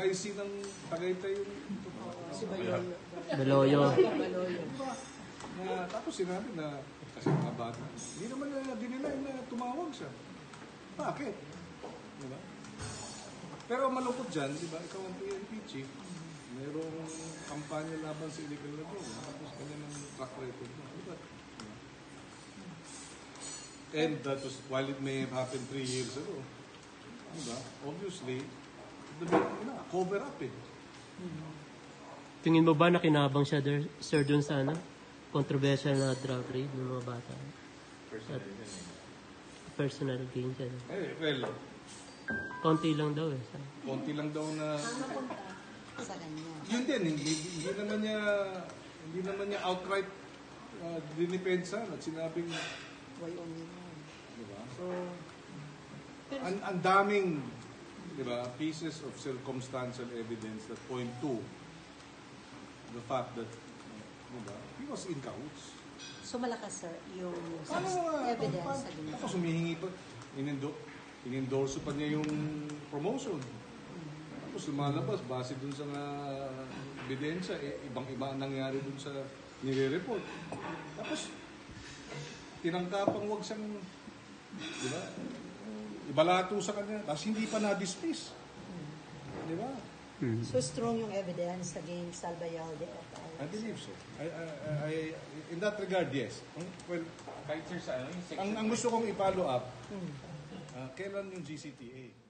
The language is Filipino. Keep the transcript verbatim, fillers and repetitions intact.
O I C ng Tagaytay yung si Baloyo. Baloyo. Na, tapos sinabi na kasi mga bata, hindi naman na dinilay na tumawag siya. Bakit? Diba? Pero malungkot dyan, diba? Ikaw ang P N P chief, mayroong kampanya laban sa illegal na doon. Tapos kanya ng track record na. Diba? And that was, while it may have happened three years ago, diba? Obviously, the na, cover up eh. Tingin mo ba na kinabang siya, der, sir, dun sana? Controversial na drug raid ng mga bata? Personal gain siya. Personal gain siya. Eh, well. Konti lang daw eh. Konti lang daw na... Sa kanya. Yun din, hindi, hindi naman niya, hindi naman niya outright uh, dinipensa at sinabing... Why only man? Diba? So, ang an daming, diba, pieces of circumstantial evidence that point to the fact that, diba, he was in cahoots. So malakas, sir, yung ano, evidence. Tapos humihingi pa, inindo, inendorso pa niya yung promotion. Tapos lumalabas, base dun sa uh, ebidensya, eh, ibang-iba ang nangyari dun sa nire-report. Tapos, tinangkapang wag siyang, di ba, ibalato sa kanya, tapos hindi pa na-dismiss. Di ba? Mm-hmm. So strong yung evidence against Salvayalde. I believe so. I, I, I, in that regard, yes. Well, ang, ang gusto kong i-follow up, uh, kailan yung G C T A?